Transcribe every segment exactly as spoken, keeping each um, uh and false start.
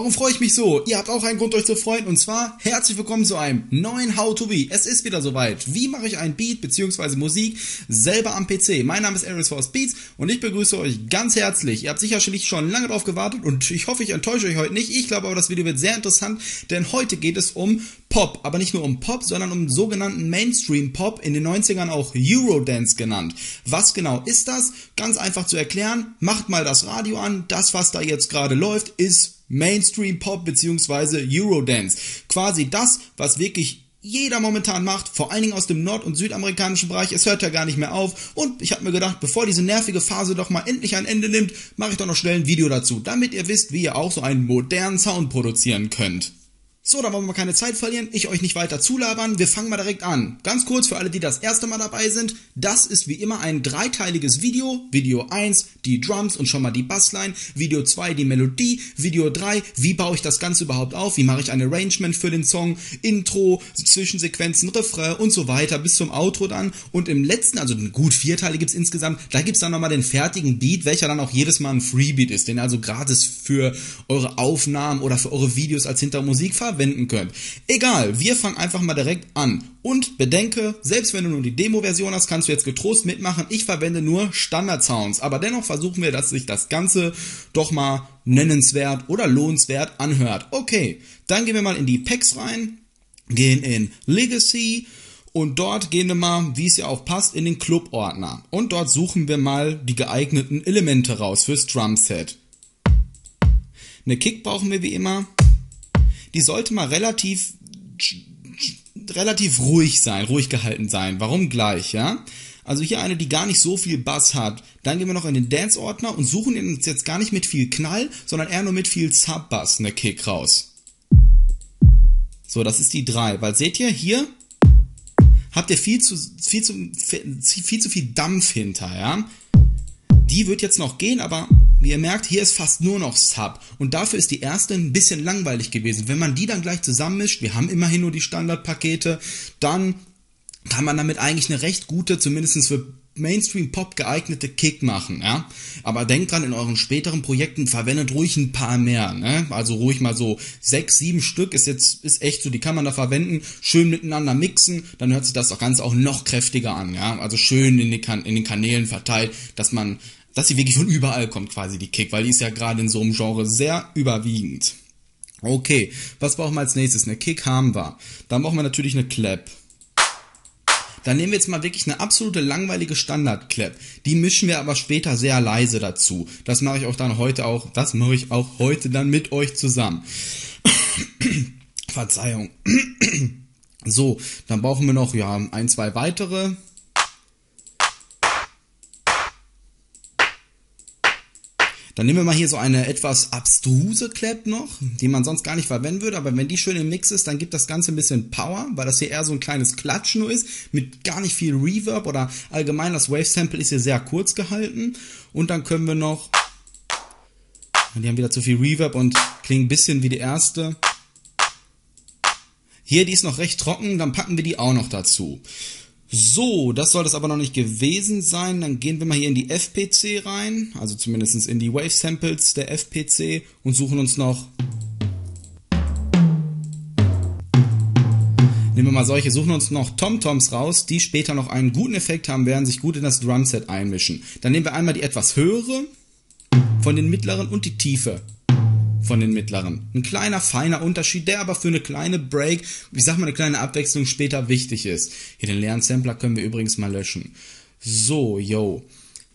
Warum freue ich mich so? Ihr habt auch einen Grund, euch zu freuen, und zwar herzlich willkommen zu einem neuen HowToBeat. Es ist wieder soweit. Wie mache ich ein Beat bzw. Musik selber am P C? Mein Name ist AresForceBeats und ich begrüße euch ganz herzlich. Ihr habt sicherlich schon lange drauf gewartet und ich hoffe, ich enttäusche euch heute nicht. Ich glaube aber, das Video wird sehr interessant, denn heute geht es um Pop, aber nicht nur um Pop, sondern um sogenannten Mainstream-Pop, in den neunzigern auch Eurodance genannt. Was genau ist das? Ganz einfach zu erklären. Macht mal das Radio an. Das, was da jetzt gerade läuft, ist Mainstream-Pop bzw. Eurodance. Quasi das, was wirklich jeder momentan macht, vor allen Dingen aus dem nord- und südamerikanischen Bereich. Es hört ja gar nicht mehr auf und ich habe mir gedacht, bevor diese nervige Phase doch mal endlich ein Ende nimmt, mache ich doch noch schnell ein Video dazu, damit ihr wisst, wie ihr auch so einen modernen Sound produzieren könnt. So, da wollen wir mal keine Zeit verlieren, ich euch nicht weiter zulabern, wir fangen mal direkt an. Ganz kurz für alle, die das erste Mal dabei sind, das ist wie immer ein dreiteiliges Video. Video eins, die Drums und schon mal die Bassline, Video zwei, die Melodie, Video drei, wie baue ich das Ganze überhaupt auf, wie mache ich ein Arrangement für den Song, Intro, Zwischensequenzen, Refrain und so weiter bis zum Outro dann. Und im letzten, also gut vier Teile gibt es insgesamt, da gibt es dann nochmal den fertigen Beat, welcher dann auch jedes Mal ein Freebeat ist, den ihr also gratis für eure Aufnahmen oder für eure Videos als Hintermusik verwendet. verwenden könnt. Egal, wir fangen einfach mal direkt an. Und bedenke, selbst wenn du nur die Demo-Version hast, kannst du jetzt getrost mitmachen. Ich verwende nur Standard-Sounds, aber dennoch versuchen wir, dass sich das Ganze doch mal nennenswert oder lohnenswert anhört. Okay, dann gehen wir mal in die Packs rein, gehen in Legacy und dort gehen wir mal, wie es ja auch passt, in den Club-Ordner. Und dort suchen wir mal die geeigneten Elemente raus fürs Drum-Set. Eine Kick brauchen wir wie immer. Die sollte mal relativ, relativ ruhig sein, ruhig gehalten sein. Warum gleich, ja? Also hier eine, die gar nicht so viel Bass hat. Dann gehen wir noch in den Dance-Ordner und suchen uns jetzt gar nicht mit viel Knall, sondern eher nur mit viel Sub-Bass eine Kick raus. So, das ist die drei. Weil seht ihr, hier habt ihr viel zu viel, zu, viel, zu viel Dampf hinter, ja? Die wird jetzt noch gehen, aber wie ihr merkt, hier ist fast nur noch Sub und dafür ist die erste ein bisschen langweilig gewesen. Wenn man die dann gleich zusammenmischt, wir haben immerhin nur die Standardpakete, dann kann man damit eigentlich eine recht gute, zumindest für Mainstream-Pop geeignete Kick machen. Ja? Aber denkt dran, in euren späteren Projekten verwendet ruhig ein paar mehr. Ne? Also ruhig mal so sechs, sieben Stück ist jetzt ist echt so, die kann man da verwenden. Schön miteinander mixen, dann hört sich das Ganze auch noch kräftiger an. Ja? Also schön in, die kan in den Kanälen verteilt, dass man dass sie wirklich von überall kommt, quasi die Kick, weil die ist ja gerade in so einem Genre sehr überwiegend. Okay, was brauchen wir als nächstes? Eine Kick haben wir. Dann brauchen wir natürlich eine Clap. Dann nehmen wir jetzt mal wirklich eine absolute langweilige Standard-Clap. Die mischen wir aber später sehr leise dazu. Das mache ich auch dann heute auch, das mache ich auch heute dann mit euch zusammen. Verzeihung. So, dann brauchen wir noch, ja, ein, zwei weitere. Dann nehmen wir mal hier so eine etwas abstruse Clap noch, die man sonst gar nicht verwenden würde, aber wenn die schön im Mix ist, dann gibt das Ganze ein bisschen Power, weil das hier eher so ein kleines Klatschen nur ist, mit gar nicht viel Reverb oder allgemein das Wave-Sample ist hier sehr kurz gehalten und dann können wir noch, die haben wieder zu viel Reverb und klingen ein bisschen wie die erste. Hier, die ist noch recht trocken, dann packen wir die auch noch dazu. So, das soll das aber noch nicht gewesen sein. Dann gehen wir mal hier in die F P C rein, also zumindest in die Wave Samples der F P C und suchen uns noch, nehmen wir mal solche, suchen uns noch Tom-Toms raus, die später noch einen guten Effekt haben werden, sich gut in das Drumset einmischen. Dann nehmen wir einmal die etwas höhere von den mittleren und die tiefe von den mittleren. Ein kleiner, feiner Unterschied, der aber für eine kleine Break, ich sag mal eine kleine Abwechslung später wichtig ist. Hier den leeren Sampler können wir übrigens mal löschen. So, yo.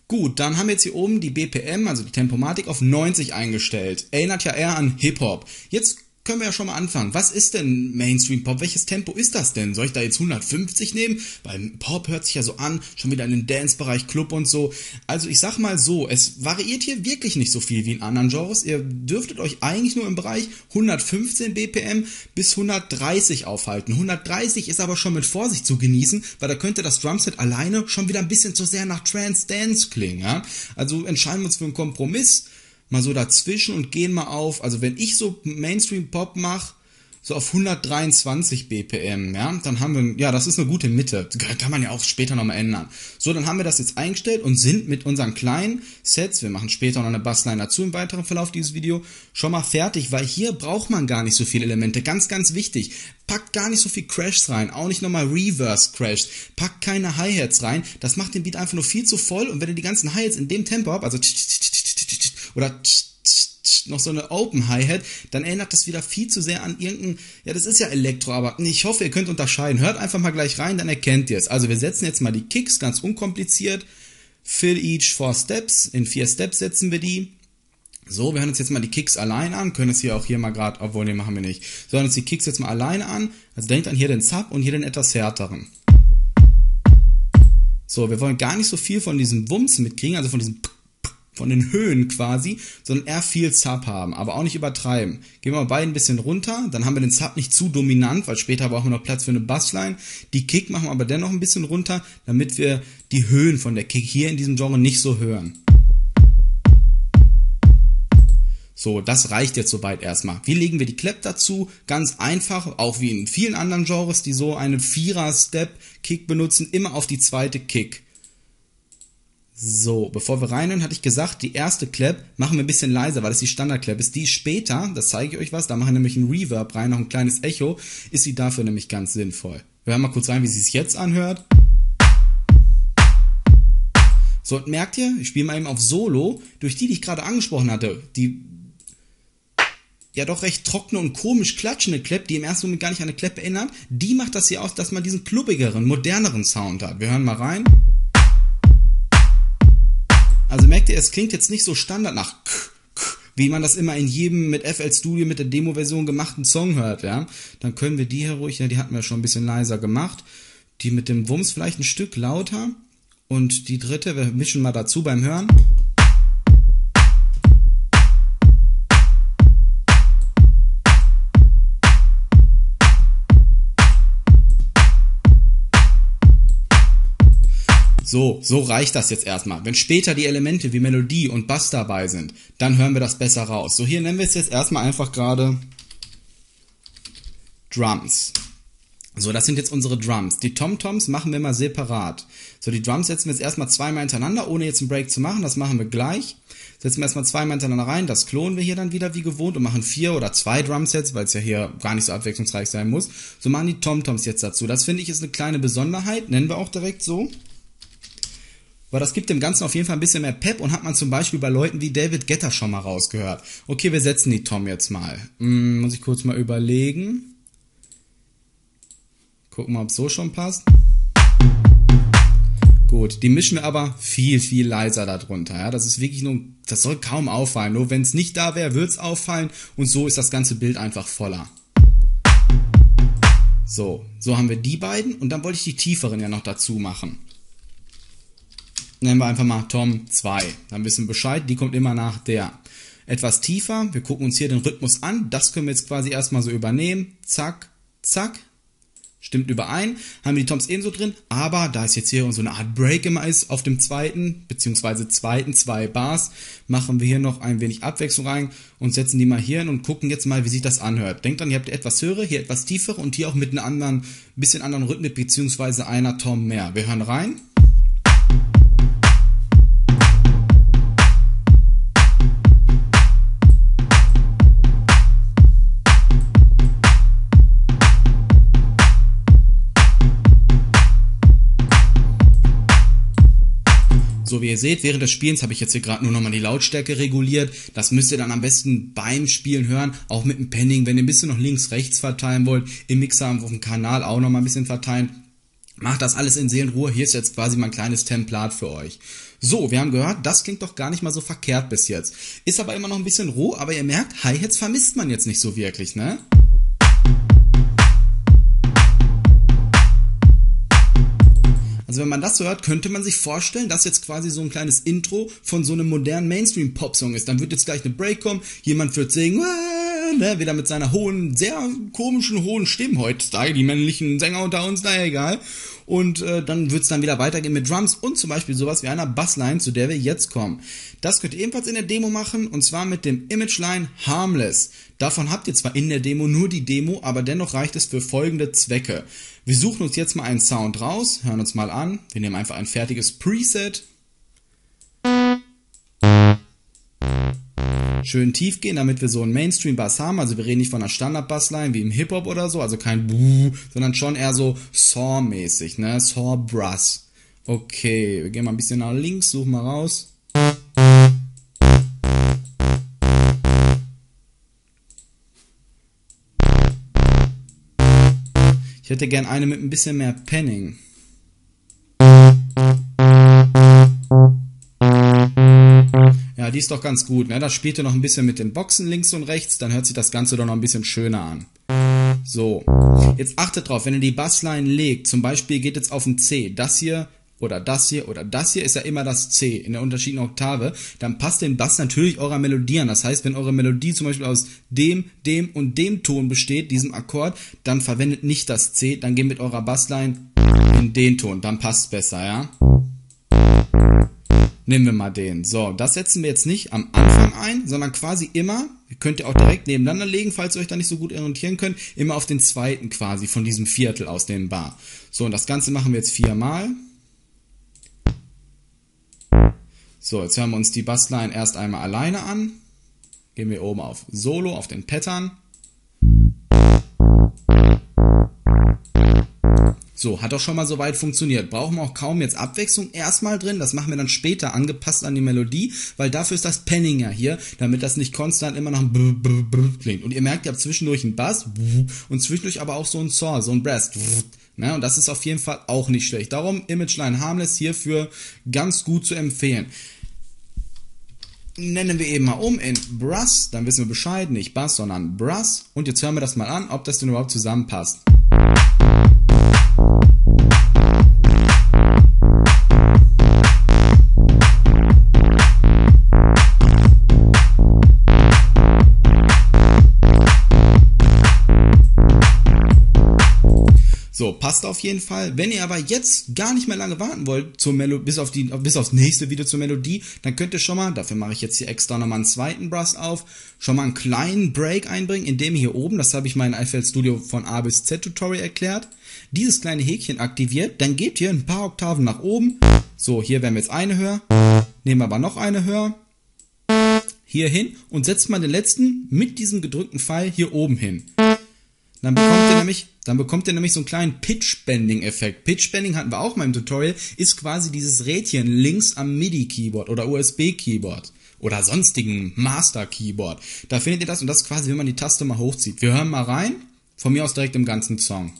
Gut, dann haben wir jetzt hier oben die B P M, also die Tempomatik, auf neunzig eingestellt. Erinnert ja eher an Hip-Hop. Jetzt können wir ja schon mal anfangen. Was ist denn Mainstream-Pop? Welches Tempo ist das denn? Soll ich da jetzt hundertfünfzig nehmen? Weil Pop hört sich ja so an, schon wieder in den Dance-Bereich, Club und so. Also ich sag mal so, es variiert hier wirklich nicht so viel wie in anderen Genres. Ihr dürftet euch eigentlich nur im Bereich hundertfünfzehn B P M bis hundertdreißig aufhalten. hundertdreißig ist aber schon mit Vorsicht zu genießen, weil da könnte das Drumset alleine schon wieder ein bisschen zu sehr nach Trance-Dance klingen. Ja? Also entscheiden wir uns für einen Kompromiss. Mal so dazwischen und gehen mal auf, also wenn ich so Mainstream-Pop mache, so auf hundertdreiundzwanzig B P M, ja, dann haben wir, ja, das ist eine gute Mitte, kann man ja auch später nochmal ändern. So, dann haben wir das jetzt eingestellt und sind mit unseren kleinen Sets, wir machen später noch eine Bassline dazu im weiteren Verlauf dieses Videos, schon mal fertig, weil hier braucht man gar nicht so viele Elemente, ganz, ganz wichtig, packt gar nicht so viel Crashs rein, auch nicht nochmal Reverse-Crashs, packt keine Hi-Hats rein, das macht den Beat einfach nur viel zu voll und wenn ihr die ganzen Hi-Hats in dem Tempo habt, also oder noch so eine Open Hi-Hat, dann erinnert das wieder viel zu sehr an irgendein, ja, das ist ja Elektro, aber ich hoffe, ihr könnt unterscheiden. Hört einfach mal gleich rein, dann erkennt ihr es. Also wir setzen jetzt mal die Kicks ganz unkompliziert. Fill each four steps. In vier Steps setzen wir die. So, wir hören uns jetzt mal die Kicks allein an. Können es hier auch hier mal gerade, obwohl, den machen wir nicht. So, hören uns die Kicks jetzt mal alleine an. Also denkt an hier den Sub und hier den etwas härteren. So, wir wollen gar nicht so viel von diesem Wumms mitkriegen, also von diesem von den Höhen quasi, sondern eher viel Sub haben, aber auch nicht übertreiben. Gehen wir mal beide ein bisschen runter, dann haben wir den Sub nicht zu dominant, weil später brauchen wir noch Platz für eine Bassline. Die Kick machen wir aber dennoch ein bisschen runter, damit wir die Höhen von der Kick hier in diesem Genre nicht so hören. So, das reicht jetzt soweit erstmal. Wie legen wir die Clap dazu? Ganz einfach, auch wie in vielen anderen Genres, die so eine Vierer-Step-Kick benutzen, immer auf die zweite Kick. So, bevor wir reinhören, hatte ich gesagt, die erste Clap machen wir ein bisschen leiser, weil das die Standard-Clap ist. Die später, das zeige ich euch was, da machen wir nämlich einen Reverb rein, noch ein kleines Echo, ist sie dafür nämlich ganz sinnvoll. Wir hören mal kurz rein, wie sie es jetzt anhört. So, und merkt ihr, ich spiele mal eben auf Solo, durch die, die ich gerade angesprochen hatte, die ja doch recht trockene und komisch klatschende Clap, die im ersten Moment gar nicht an eine Clap erinnert, die macht das hier aus, dass man diesen klubbigeren, moderneren Sound hat. Wir hören mal rein. Also merkt ihr, es klingt jetzt nicht so Standard nach K, K, wie man das immer in jedem mit F L Studio, mit der Demo-Version gemachten Song hört, ja. Dann können wir die hier ruhig, ja, die hatten wir schon ein bisschen leiser gemacht. Die mit dem Wumms vielleicht ein Stück lauter. Und die dritte, wir mischen mal dazu beim Hören. So, so reicht das jetzt erstmal. Wenn später die Elemente wie Melodie und Bass dabei sind, dann hören wir das besser raus. So, hier nennen wir es jetzt erstmal einfach gerade Drums. So, das sind jetzt unsere Drums. Die Tom-Toms machen wir mal separat. So, die Drums setzen wir jetzt erstmal zweimal hintereinander, ohne jetzt einen Break zu machen. Das machen wir gleich. Setzen wir erstmal zweimal hintereinander rein. Das klonen wir hier dann wieder wie gewohnt und machen vier oder zwei Drumsets, weil es ja hier gar nicht so abwechslungsreich sein muss. So machen die Tom-Toms jetzt dazu. Das finde ich ist eine kleine Besonderheit. Nennen wir auch direkt so. Aber das gibt dem Ganzen auf jeden Fall ein bisschen mehr Pep und hat man zum Beispiel bei Leuten wie David Guetta schon mal rausgehört. Okay, wir setzen die Tom jetzt mal. Hm, muss ich kurz mal überlegen. Gucken mal, ob es so schon passt. Gut, die mischen wir aber viel, viel leiser darunter. Ja? Das ist wirklich nur, das soll kaum auffallen. Nur wenn es nicht da wäre, würde es auffallen. Und so ist das ganze Bild einfach voller. So, so haben wir die beiden. Und dann wollte ich die tieferen ja noch dazu machen. Nennen wir einfach mal Tom zwei. Dann wissen wir Bescheid, die kommt immer nach der. Etwas tiefer, wir gucken uns hier den Rhythmus an. Das können wir jetzt quasi erstmal so übernehmen. Zack, zack. Stimmt überein. Haben wir die Toms ebenso drin. Aber da es jetzt hier so eine Art Break immer ist auf dem zweiten, beziehungsweise zweiten, zwei Bars, machen wir hier noch ein wenig Abwechslung rein und setzen die mal hier hin und gucken jetzt mal, wie sich das anhört. Denkt dran, ihr habt etwas höhere, hier etwas tiefere und hier auch mit einer anderen, bisschen anderen Rhythmik, beziehungsweise einer Tom mehr. Wir hören rein. So wie ihr seht, während des Spielens habe ich jetzt hier gerade nur nochmal die Lautstärke reguliert. Das müsst ihr dann am besten beim Spielen hören, auch mit dem Panning, wenn ihr ein bisschen noch links, rechts verteilen wollt. Im Mixer auf dem Kanal auch nochmal ein bisschen verteilen. Macht das alles in Seelenruhe. Hier ist jetzt quasi mein kleines Templat für euch. So, wir haben gehört, das klingt doch gar nicht mal so verkehrt bis jetzt. Ist aber immer noch ein bisschen roh, aber ihr merkt, Hi-Hats vermisst man jetzt nicht so wirklich, ne? Also wenn man das so hört, könnte man sich vorstellen, dass jetzt quasi so ein kleines Intro von so einem modernen Mainstream-Pop-Song ist. Dann wird jetzt gleich eine Break kommen, jemand wird singen, ne, wieder mit seiner hohen, sehr komischen, hohen Stimme heutzutage, die männlichen Sänger unter uns, na egal. und äh, dann wird es dann wieder weitergehen mit Drums und zum Beispiel sowas wie einer Bassline, zu der wir jetzt kommen. Das könnt ihr ebenfalls in der Demo machen und zwar mit dem Image Line Harmless. Davon habt ihr zwar in der Demo nur die Demo, aber dennoch reicht es für folgende Zwecke. Wir suchen uns jetzt mal einen Sound raus, hören uns mal an. Wir nehmen einfach ein fertiges Preset. Schön tief gehen, damit wir so einen Mainstream-Bass haben. Also wir reden nicht von einer Standard-Bassline wie im Hip-Hop oder so, also kein Buh, sondern schon eher so Saw-mäßig, ne? Saw-Brass. Okay, wir gehen mal ein bisschen nach links, suchen mal raus. Ich hätte gern eine mit ein bisschen mehr Panning. Ja, die ist doch ganz gut, ne? Das spielt ihr noch ein bisschen mit den Boxen links und rechts, dann hört sich das Ganze doch noch ein bisschen schöner an. So, jetzt achtet drauf, wenn ihr die Bassline legt, zum Beispiel geht jetzt auf ein C, das hier oder das hier oder das hier ist ja immer das C in der unterschiedlichen Oktave, dann passt den Bass natürlich eurer Melodie an. Das heißt, wenn eure Melodie zum Beispiel aus dem, dem und dem Ton besteht, diesem Akkord, dann verwendet nicht das C, dann geht mit eurer Bassline in den Ton, dann passt es besser, ja? Nehmen wir mal den. So, das setzen wir jetzt nicht am Anfang ein, sondern quasi immer, könnt ihr auch direkt nebeneinander legen, falls ihr euch da nicht so gut orientieren könnt, immer auf den zweiten quasi von diesem Viertel aus dem Bar. So, und das Ganze machen wir jetzt viermal. So, jetzt hören wir uns die Bassline erst einmal alleine an. Gehen wir oben auf Solo, auf den Pattern. So, hat doch schon mal soweit funktioniert. Brauchen wir auch kaum jetzt Abwechslung erstmal drin. Das machen wir dann später angepasst an die Melodie, weil dafür ist das Panning ja hier, damit das nicht konstant immer nach einem klingt. Und ihr merkt, ihr habt zwischendurch einen Bass und zwischendurch aber auch so ein Saw, so ein Brass. Und das ist auf jeden Fall auch nicht schlecht. Darum Image Line Harmless hierfür ganz gut zu empfehlen. Nennen wir eben mal um in Brass, dann wissen wir Bescheid, nicht Bass, sondern Brass. Und jetzt hören wir das mal an, ob das denn überhaupt zusammenpasst. So, passt auf jeden Fall. Wenn ihr aber jetzt gar nicht mehr lange warten wollt, zur Melo bis, auf die, bis aufs nächste Video zur Melodie, dann könnt ihr schon mal, dafür mache ich jetzt hier extra nochmal einen zweiten Brass auf, schon mal einen kleinen Break einbringen, indem ihr hier oben, das habe ich mal in F L Studio von A bis Z Tutorial erklärt, dieses kleine Häkchen aktiviert, dann gebt ihr ein paar Oktaven nach oben. So, hier werden wir jetzt eine höher, nehmen aber noch eine höher, hier hin und setzt mal den letzten mit diesem gedrückten Pfeil hier oben hin. Dann bekommt ihr nämlich, dann bekommt ihr nämlich so einen kleinen Pitch-Bending-Effekt. Pitch-Bending hatten wir auch mal im Tutorial, ist quasi dieses Rädchen links am MIDI-Keyboard oder U S B-Keyboard oder sonstigen Master-Keyboard. Da findet ihr das und das ist quasi, wenn man die Taste mal hochzieht. Wir hören mal rein, von mir aus direkt im ganzen Song.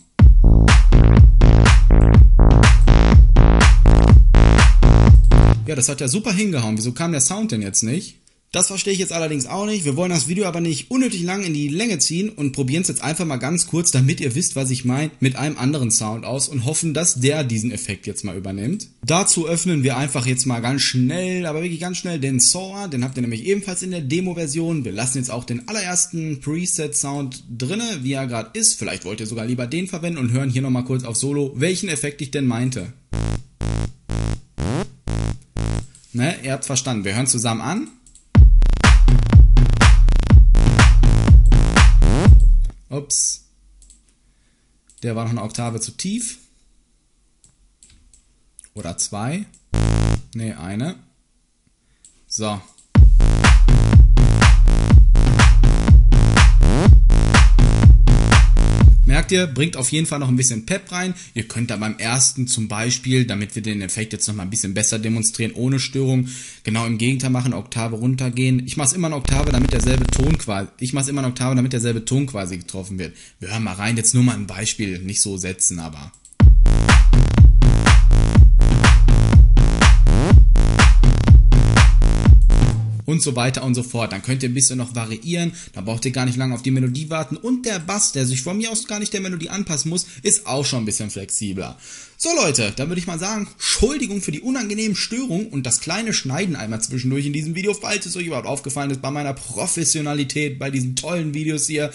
Ja, das hat ja super hingehauen. Wieso kam der Sound denn jetzt nicht? Das verstehe ich jetzt allerdings auch nicht. Wir wollen das Video aber nicht unnötig lang in die Länge ziehen und probieren es jetzt einfach mal ganz kurz, damit ihr wisst, was ich meine, mit einem anderen Sound aus und hoffen, dass der diesen Effekt jetzt mal übernimmt. Dazu öffnen wir einfach jetzt mal ganz schnell, aber wirklich ganz schnell den Sawer. Den habt ihr nämlich ebenfalls in der Demo-Version. Wir lassen jetzt auch den allerersten Preset-Sound drin, wie er gerade ist. Vielleicht wollt ihr sogar lieber den verwenden und hören hier nochmal kurz auf Solo, welchen Effekt ich denn meinte. Ne, ihr habt verstanden. Wir hören zusammen an. Ups, der war noch eine Oktave zu tief. Oder zwei. Nee, eine. So. Merkt ihr, bringt auf jeden Fall noch ein bisschen Pep rein. Ihr könnt da beim ersten zum Beispiel, damit wir den Effekt jetzt noch mal ein bisschen besser demonstrieren, ohne Störung, genau im Gegenteil machen, Oktave runtergehen. Ich mache es immer eine Oktave, damit derselbe Ton quasi, ich mache es immer eine Oktave, damit derselbe Ton quasi getroffen wird. Wir hören mal rein, jetzt nur mal ein Beispiel, nicht so setzen, aber... Und so weiter und so fort. Dann könnt ihr ein bisschen noch variieren, dann braucht ihr gar nicht lange auf die Melodie warten. Und der Bass, der sich von mir aus gar nicht der Melodie anpassen muss, ist auch schon ein bisschen flexibler. So Leute, dann würde ich mal sagen, Entschuldigung für die unangenehmen Störungen und das kleine Schneiden einmal zwischendurch in diesem Video, falls es euch überhaupt aufgefallen ist, bei meiner Professionalität, bei diesen tollen Videos hier.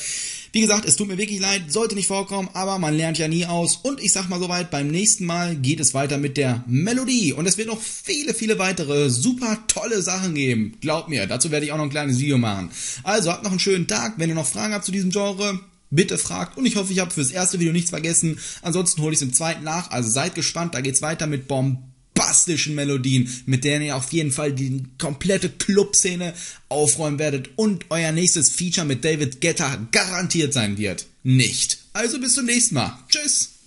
Wie gesagt, es tut mir wirklich leid, sollte nicht vorkommen, aber man lernt ja nie aus. Und ich sag mal soweit, beim nächsten Mal geht es weiter mit der Melodie. Und es wird noch viele, viele weitere super tolle Sachen geben. Glaubt mir, dazu werde ich auch noch ein kleines Video machen. Also habt noch einen schönen Tag. Wenn ihr noch Fragen habt zu diesem Genre, bitte fragt. Und ich hoffe, ich habe fürs erste Video nichts vergessen. Ansonsten hole ich es im zweiten nach. Also seid gespannt, da geht's weiter mit bombastischen Melodien, mit denen ihr auf jeden Fall die komplette Clubszene aufräumen werdet. Und euer nächstes Feature mit David Guetta garantiert sein wird. Nicht. Also bis zum nächsten Mal. Tschüss.